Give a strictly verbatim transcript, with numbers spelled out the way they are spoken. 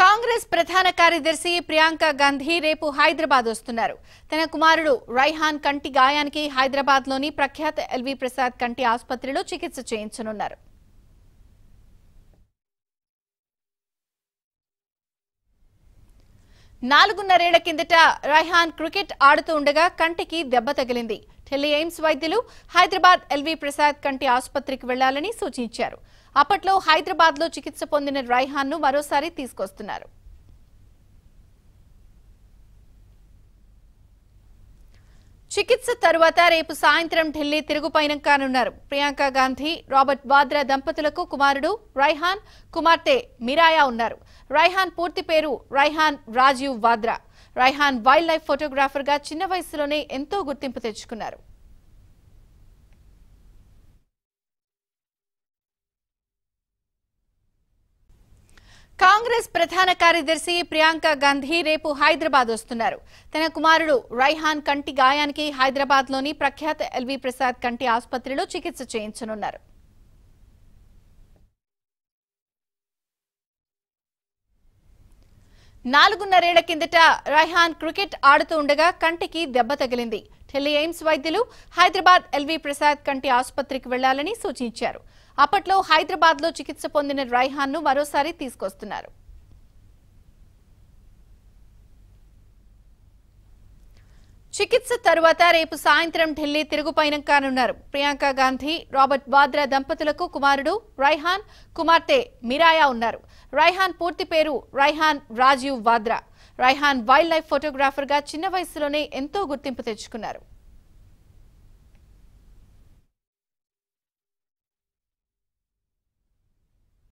కాంగ్రెస్ ప్రధాన కార్యదర్శి ప్రియాంక గాంధీ రేపు హైదరాబాద్ వస్తున్నారు. తన కుమారుడు రైహాన్ కంటి గాయానికి హైదరాబాద్ లోని ప్రఖ్యాత ఎల్ వి ప్రసాద్ కంటి ఆసుపత్రిలో చికిత్స చేయించనున్నారు. నాలుగున్నర ఏళ్ల కిందట రైహాన్ క్రికెట్ ఆడుతూ ఉండగా కంటికి దెబ్బ తగిలింది. ఢిల్లీ ఎయిమ్స్ వైద్యులు హైదరాబాద్ ఎల్ వి ప్రసాద్ కంటి ఆసుపత్రికి వెళ్లాలని సూచించారు. అప్పట్లో హైదరాబాద్ లో చికిత్స పొందిన రైహాన్ను మరోసారి తీసుకొస్తున్నారు. చికిత్స తర్వాత రేపు సాయంత్రం ఢిల్లీ తిరుగుపయనం కానున్నారు. ప్రియాంక గాంధీ, రాబర్ట్ వాద్రా దంపతులకు కుమారుడు రైహాన్, కుమార్తె మిరాయా ఉన్నారు. రైహాన్ పూర్తి పేరు Raihan Rajiv Vadra. Raihan wildlife photographer గా చిన్న వయసులోనే ఎంతో గుర్తింపు తెచ్చుకున్నారు. కాంగ్రెస్ ప్రధాన కార్యదర్శి ప్రియాంక గాంధీ రేపు హైదరాబాద్ వస్తున్నారు. తన కుమారుడు రైహాన్ కంటి గాయానికి హైదరాబాద్ లోని ప్రఖ్యాత ఎల్ వి ప్రసాద్ కంటి ఆసుపత్రిలో చికిత్స చేయించనున్నారు. నాలుగున్నరేళ్ల కిందట రైహాన్ క్రికెట్ ఆడుతూ ఉండగా కంటికి దెబ్బ తగిలింది. ఢిల్లీ ఎయిమ్స్ వైద్యులు హైదరాబాద్ ఎల్ వి ప్రసాద్ కంటి ఆసుపత్రికి వెళ్లాలని సూచించారు. అప్పట్లో హైదరాబాద్ లో చికిత్స పొందిన రైహాన్ను మరోసారి తీసుకొస్తున్నారు. చికిత్స తర్వాత రేపు సాయంత్రం ఢిల్లీ తిరుగుపయనం కానున్నారు. ప్రియాంక గాంధీ, రాబర్ట్ వాద్రా దంపతులకు కుమారుడు రైహాన్, కుమార్తె మిరాయా ఉన్నారు. రైహాన్ పూర్తి పేరు Raihan Rajiv Vadra. Raihan wildlife photographer గా చిన్న వయసులోనే ఎంతో గుర్తింపు తెచ్చుకున్నారు.